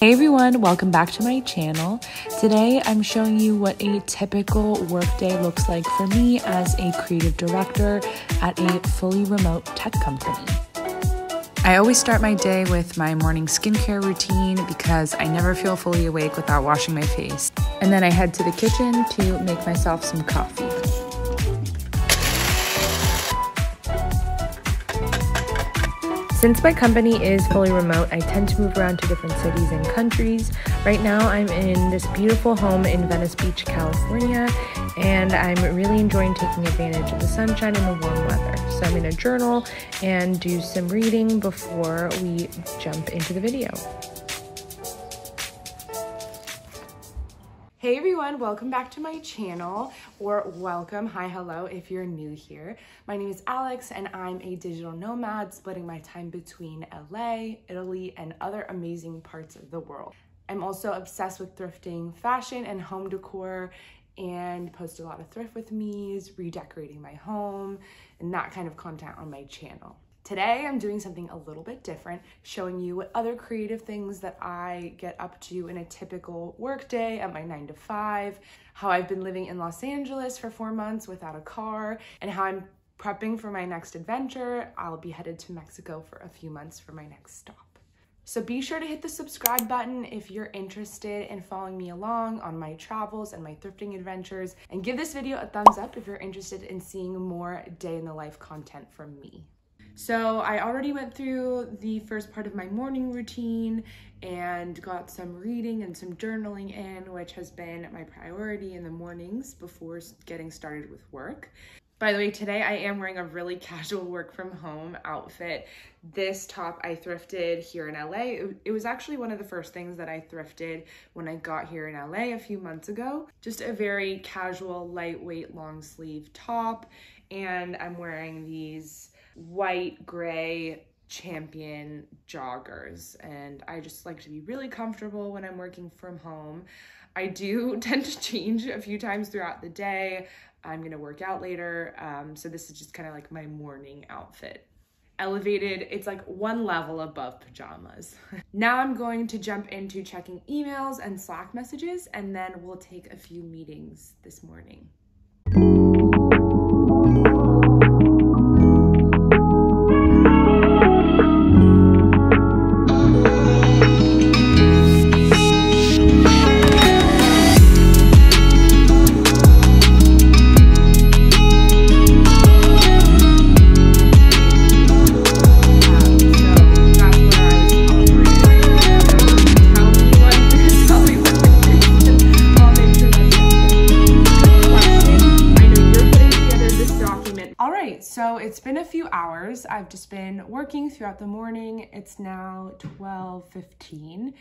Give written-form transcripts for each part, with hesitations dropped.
Hey everyone, welcome back to my channel. Today I'm showing you what a typical workday looks like for me as a creative director at a fully remote tech company. I always start my day with my morning skincare routine because I never feel fully awake without washing my face. And then I head to the kitchen to make myself some coffee. Since my company is fully remote, I tend to move around to different cities and countries. Right now, I'm in this beautiful home in Venice Beach, California, and I'm really enjoying taking advantage of the sunshine and the warm weather. So I'm gonna journal and do some reading before we jump into the video. Hey everyone, welcome back to my channel, or welcome, hi, hello, if you're new here. My name is Alex and I'm a digital nomad splitting my time between LA, Italy, and other amazing parts of the world. I'm also obsessed with thrifting, fashion, and home decor, and post a lot of thrift with me's, redecorating my home, and that kind of content on my channel. Today, I'm doing something a little bit different, showing you what other creative things that I get up to in a typical workday at my 9 to 5, how I've been living in Los Angeles for 4 months without a car, and how I'm prepping for my next adventure. I'll be headed to Mexico for a few months for my next stop. So be sure to hit the subscribe button if you're interested in following me along on my travels and my thrifting adventures, and give this video a thumbs up if you're interested in seeing more day in the life content from me. So I already went through the first part of my morning routine and got some reading and some journaling in, which has been my priority in the mornings before getting started with work. By the way, today I am wearing a really casual work from home outfit. This top I thrifted here in LA. It was actually one of the first things that I thrifted when I got here in LA a few months ago. Just a very casual, lightweight, long sleeve top. And I'm wearing these white gray Champion joggers, and I just like to be really comfortable when I'm working from home. I do tend to change a few times throughout the day. I'm gonna work out later, so this is just kind of like my morning outfit. Elevated, it's like one level above pajamas. Now I'm going to jump into checking emails and Slack messages, and then we'll take a few meetings this morning. It's been a few hours. I've just been working throughout the morning. It's now 12:15.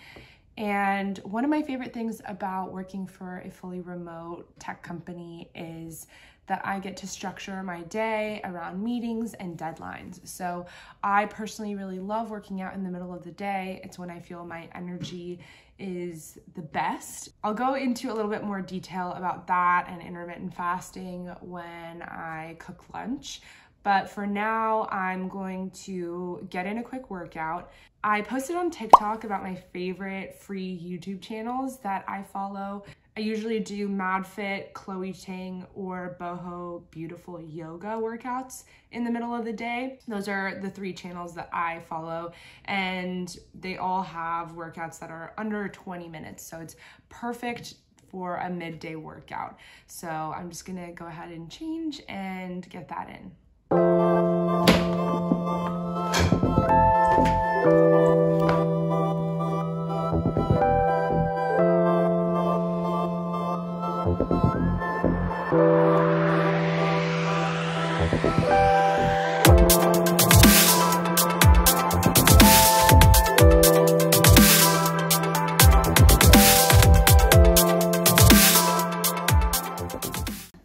And one of my favorite things about working for a fully remote tech company is that I get to structure my day around meetings and deadlines. So I personally really love working out in the middle of the day. It's when I feel my energy is the best. I'll go into a little bit more detail about that and intermittent fasting when I cook lunch. But for now, I'm going to get in a quick workout. I posted on TikTok about my favorite free YouTube channels that I follow. I usually do MadFit, Chloe Ting, or Boho Beautiful Yoga workouts in the middle of the day. Those are the three channels that I follow, and they all have workouts that are under 20 minutes. So it's perfect for a midday workout. So I'm just gonna go ahead and change and get that in.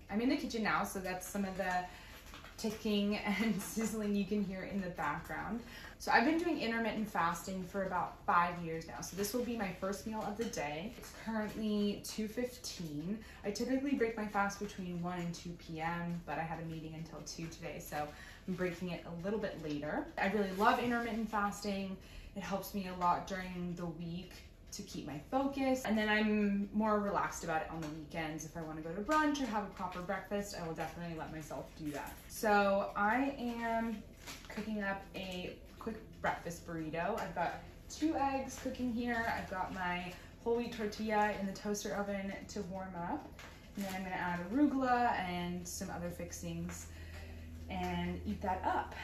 I'm in the kitchen now, so that's some of the ticking and sizzling you can hear in the background. So I've been doing intermittent fasting for about 5 years now. So this will be my first meal of the day. It's currently 2:15. I typically break my fast between 1 and 2 p.m., but I had a meeting until 2 today, so I'm breaking it a little bit later. I really love intermittent fasting. It helps me a lot during the week to keep my focus. And then I'm more relaxed about it on the weekends. If I want to go to brunch or have a proper breakfast, I will definitely let myself do that. So I am cooking up a quick breakfast burrito. I've got 2 eggs cooking here. I've got my whole wheat tortilla in the toaster oven to warm up. And then I'm gonna add arugula and some other fixings and eat that up.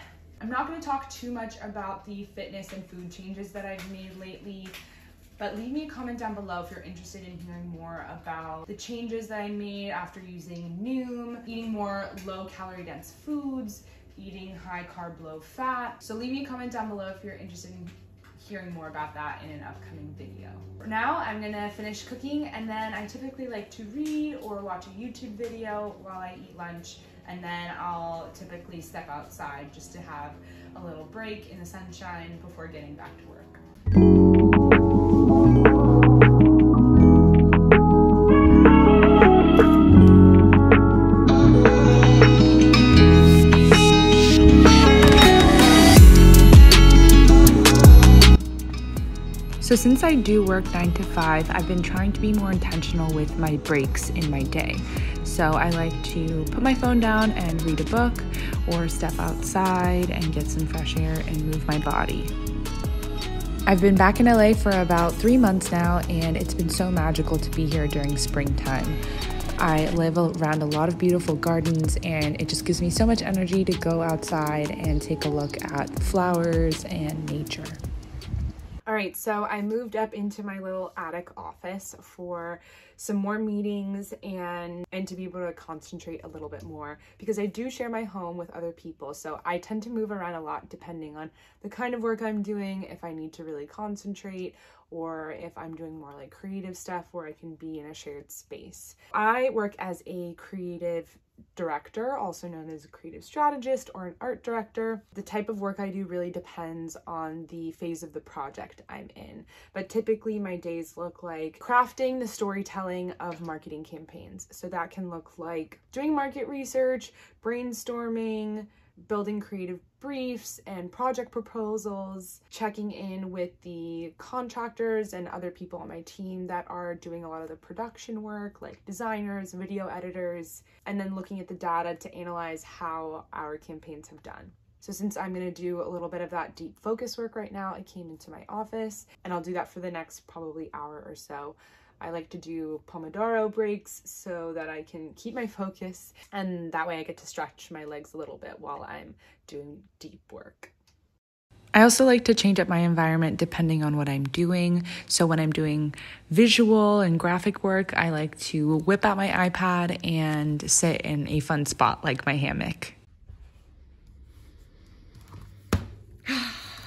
I'm not gonna talk too much about the fitness and food changes that I've made lately, but leave me a comment down below if you're interested in hearing more about the changes that I made after using Noom, eating more low-calorie dense foods, eating high-carb, low-fat. So leave me a comment down below if you're interested in hearing more about that in an upcoming video. For now, I'm gonna finish cooking, and then I typically like to read or watch a YouTube video while I eat lunch, and then I'll typically step outside just to have a little break in the sunshine before getting back to work. So since I do work 9 to 5, I've been trying to be more intentional with my breaks in my day. So I like to put my phone down and read a book or step outside and get some fresh air and move my body. I've been back in LA for about 3 months now, and it's been so magical to be here during springtime. I live around a lot of beautiful gardens, and it just gives me so much energy to go outside and take a look at the flowers and nature. All right, so I moved up into my little attic office for some more meetings and to be able to concentrate a little bit more, because I do share my home with other people. So I tend to move around a lot depending on the kind of work I'm doing, if I need to really concentrate, or if I'm doing more like creative stuff where I can be in a shared space. I work as a creative director, also known as a creative strategist or an art director. The type of work I do really depends on the phase of the project I'm in, but typically my days look like crafting the storytelling of marketing campaigns. So that can look like doing market research, brainstorming, building creative briefs and project proposals, checking in with the contractors and other people on my team that are doing a lot of the production work, like designers, video editors, and then looking at the data to analyze how our campaigns have done. So since I'm going to do a little bit of that deep focus work right now, I came into my office and I'll do that for the next probably hour or so. I like to do Pomodoro breaks so that I can keep my focus, and that way I get to stretch my legs a little bit while I'm doing deep work. I also like to change up my environment depending on what I'm doing. So when I'm doing visual and graphic work, I like to whip out my iPad and sit in a fun spot like my hammock.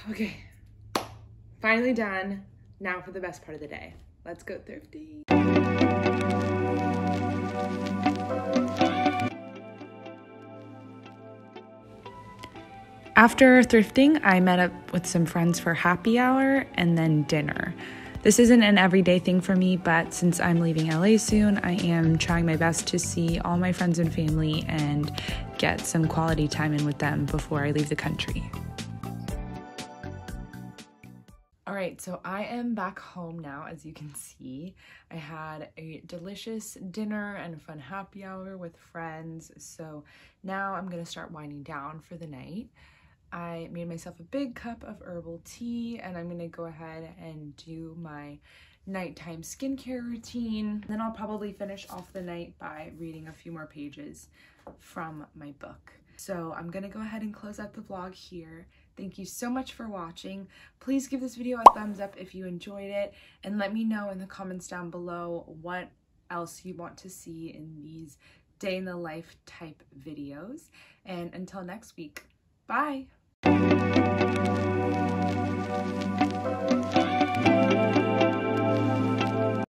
Okay, finally done. Now for the best part of the day. Let's go thrifty. After thrifting, I met up with some friends for happy hour and then dinner. This isn't an everyday thing for me, but since I'm leaving LA soon, I am trying my best to see all my friends and family and get some quality time in with them before I leave the country. Alright, so I am back home now, as you can see. I had a delicious dinner and a fun happy hour with friends, so now I'm gonna start winding down for the night. I made myself a big cup of herbal tea, and I'm gonna go ahead and do my nighttime skincare routine. Then I'll probably finish off the night by reading a few more pages from my book. So I'm gonna go ahead and close out the vlog here. Thank you so much for watching. Please give this video a thumbs up if you enjoyed it, and let me know in the comments down below what else you want to see in these day in the life type videos. And until next week, bye!